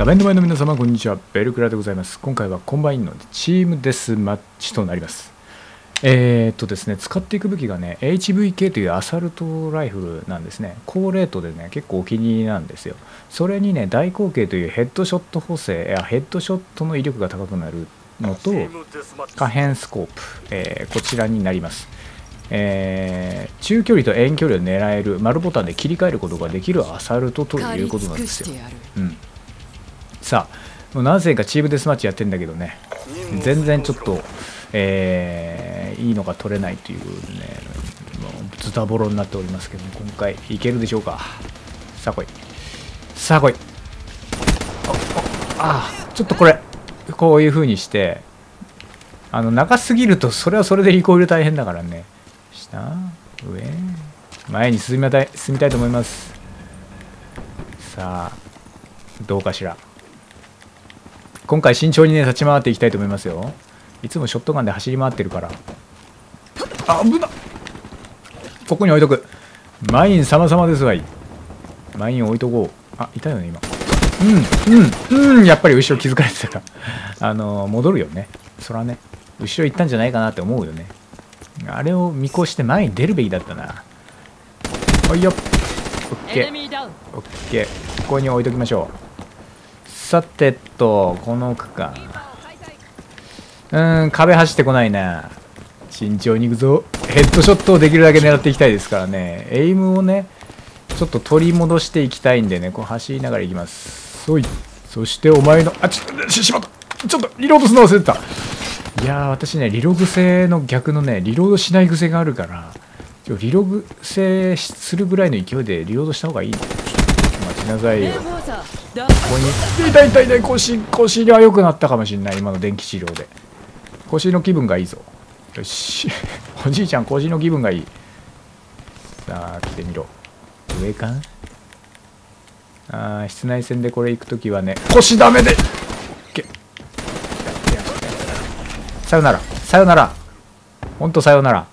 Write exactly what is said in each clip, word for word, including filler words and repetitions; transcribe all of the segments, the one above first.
画面の前の皆様、こんにちは。ベルクラでございます。今回はコンバインのチームデスマッチとなります。えーっとですね、使っていく武器がね、エイチブイケー というアサルトライフルなんですね。高レートでね、結構お気に入りなんですよ。それにね、大口径というヘッドショット補正、いや、ヘッドショットの威力が高くなるのと、可変スコープ、えー、こちらになります。えー、中距離と遠距離を狙える、丸ボタンで切り替えることができるアサルトということなんですよ。うん、さあ、もう何戦かチームデスマッチやってるんだけどね、全然ちょっと、えー、いいのが取れないというね、ズタボロになっておりますけど、今回いけるでしょうか。さあ来い、さあ来い。ああ、ちょっとこれこういう風にして、あの長すぎるとそれはそれでリコイル大変だからね。下、上、前に進みたい、進みたいと思います。さあどうかしら。今回慎重にね立ち回っていきたいと思いますよ。いつもショットガンで走り回ってるから。あ、危なっ。ここに置いとく。マイン様々ですわい。マイン置いとこう。あ、いたよね今。うんうんうん、やっぱり後ろ気づかれてたからあの戻るよね、そらね。後ろ行ったんじゃないかなって思うよね。あれを見越して前に出るべきだったな。おいよっ。 オッケーオッケー、ここに置いときましょう。さてと、この区間、うーん、壁走ってこないな。慎重に行くぞ。ヘッドショットをできるだけ狙っていきたいですからね。エイムをねちょっと取り戻していきたいんでね、こう走りながら行きます。そい、そしてお前の、あ、ちょっとしまった、ちょっとリロードするの忘れてた。いやー、私ね、リログ性の逆のね、リロードしない癖があるから、リログ性するぐらいの勢いでリロードした方がいい。待ちなさいよ。ここに、痛い痛い痛い、腰、腰が良くなったかもしれない、今の電気治療で。腰の気分がいいぞ。よし。おじいちゃん、腰の気分がいい。さあ、来てみろ。上かん？あー、室内戦でこれ行くときはね、腰ダメでさよなら、さよなら、ほんとさよなら。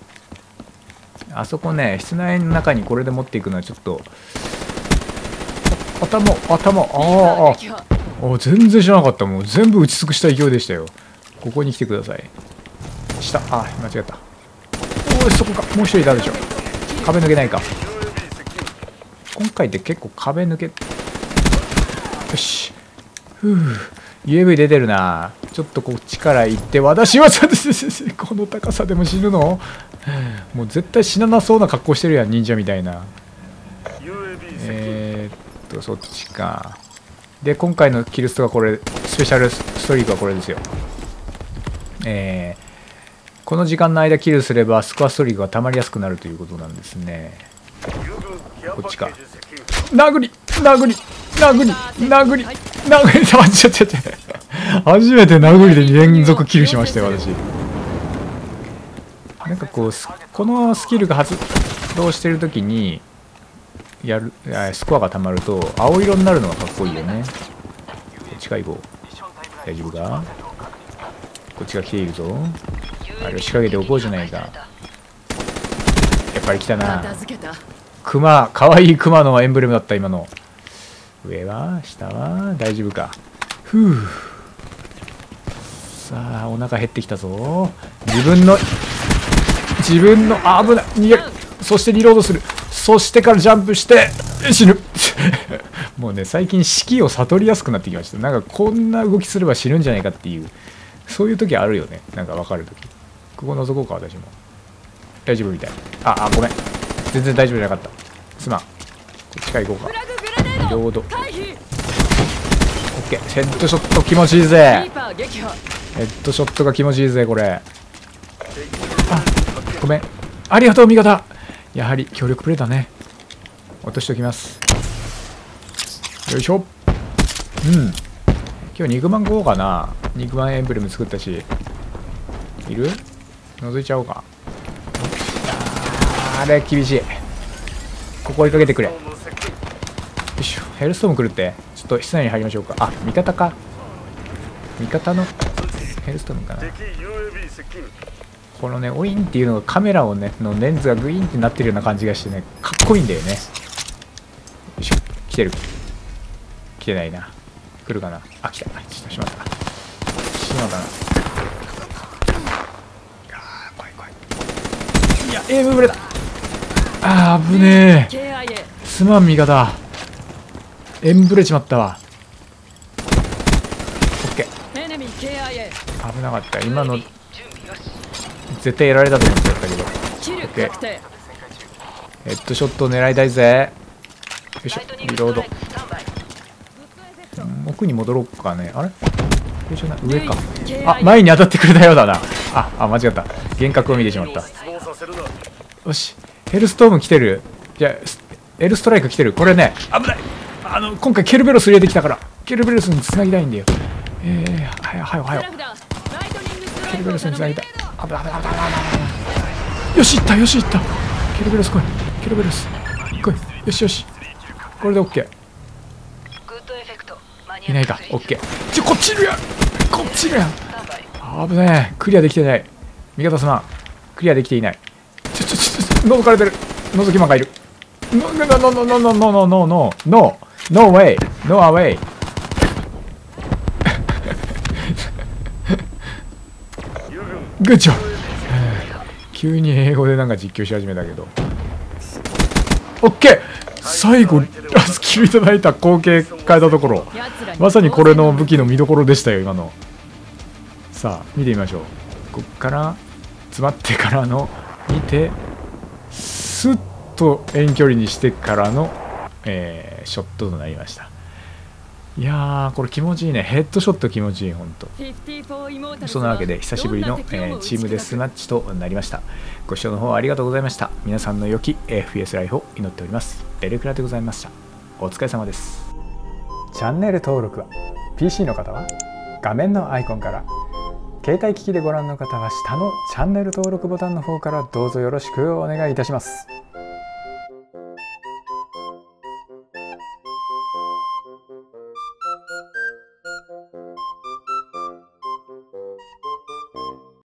あそこね、室内の中にこれで持っていくのはちょっと、頭、頭、ああ、あ、全然知らなかった、もう全部打ち尽くした勢いでしたよ。ここに来てください。下、あ、間違った。おい、そこか、もう一人いたでしょ。壁抜けないか。今回って結構壁抜け、よし、ふぅ、ユーエーブイ 出てるな。ちょっとこっちから行って、私はこの高さでも死ぬの？もう絶対死ななそうな格好してるやん、忍者みたいな。えー、っとそっちか。で今回のキルストがこれ、スペシャルストリークはこれですよ。えー、この時間の間キルすればスコアストリークがたまりやすくなるということなんですね。こっちか。殴り殴り殴り殴り殴り、ちょちょちょちょ、初めて殴りで連続キルしましたよ私。なんかこう、このスキルが発動してる時にやるスコアがたまると青色になるのがかっこいいよね。こっちか、行こう。大丈夫か。こっちが来ているぞ。あれを仕掛けておこうじゃないか。やっぱり来たな。クマ、かわいいクマのエンブレムだった今の。上は、下は、大丈夫か。ふう。さあ、お腹減ってきたぞ。自分の、自分の、あ、危ない。逃げる。そしてリロードする。そしてからジャンプして、死ぬ。もうね、最近、死期を悟りやすくなってきました。なんか、こんな動きすれば死ぬんじゃないかっていう、そういう時あるよね。なんか、わかる時。ここ覗こうか、私も。大丈夫みたい。あ、あ、ごめん。全然大丈夫じゃなかった。すまん。こっちから行こうか。リロード。オッケー。ヘッドショット気持ちいいぜ。ヘッドショットが気持ちいいぜこれ。あ、ごめん、ありがとう味方。やはり協力プレイだね。落としておきます。よいしょ。うん、今日肉まん食おうかな。肉まんエンブレム作ったし。いる？覗いちゃおうか。あれ厳しい。ここ追いかけてくれ。ヘルストーム来るって。ちょっと室内に入りましょうか。あ、味方か。味方のヘルストームかな。このねオインっていうのが、カメラをねのレンズがグイーンってなってるような感じがしてね、かっこいいんだよね。よいしょ。来てる、来てないな。来るかな。あ、来た。ちょっとしまった。しまったな。あー、怖い怖い。いや、エイムブレだ。あー、危ねえ。すまん、味方。エンブレちまったわ。オッケー。危なかった。今の、絶対やられたと思っちゃったけど。オッケー。ヘッドショットを狙いたいぜ。よいしょ、リロード。奥に戻ろうかね。あれ、よいしょな、上か。あ、前に当たってくれたようだな。あ、あ、間違った。幻覚を見てしまった。よし、ヘルストーム来てる。じゃエルストライク来てる。これね、危ない。あの、今回ケルベロス入れてきたから、ケルベロスにつなぎたいんだよ。ええー、はよはよはよ。ケルベロスにつなぎたい。危ない危ない危ない危ない。よし、いった、よし、いった。ケルベロス来い。ケルベロス来い。よしよし。これでオッケー。いないか、オッケー。ちょ、こっちいるやん、こっちいるやん。危ねえ、クリアできてない。味方様、クリアできていない。ちょ、ちょ、ちょ、ちょ、覗かれてる。覗き魔がいる。ノー、ノー、ノー、ノー、ノー、ノー、ノー、ノー、ノー、ノー、ウェイ、ノー、アウェイ。グッジョブ。急に英語でなんか実況し始めたけど。オッケー。最後ラスキルいただいた光景変えたところ、まさにこれの武器の見どころでしたよ今の。さあ見てみましょう。こっから詰まってからの見てスッと遠距離にしてからの、えー、ショットとなりました。いやー、これ気持ちいいね。ヘッドショット気持ちいい、ほんと。そんなわけで久しぶりの、えー、チームデスマッチとなりました。ご視聴の方ありがとうございました。皆さんの良き エフピーエス ライフを祈っております。エルクラでございました。お疲れ様です。チャンネル登録は ピーシー の方は画面のアイコンから、携帯機器でご覧の方は下のチャンネル登録ボタンの方からどうぞよろしくお願いいたします。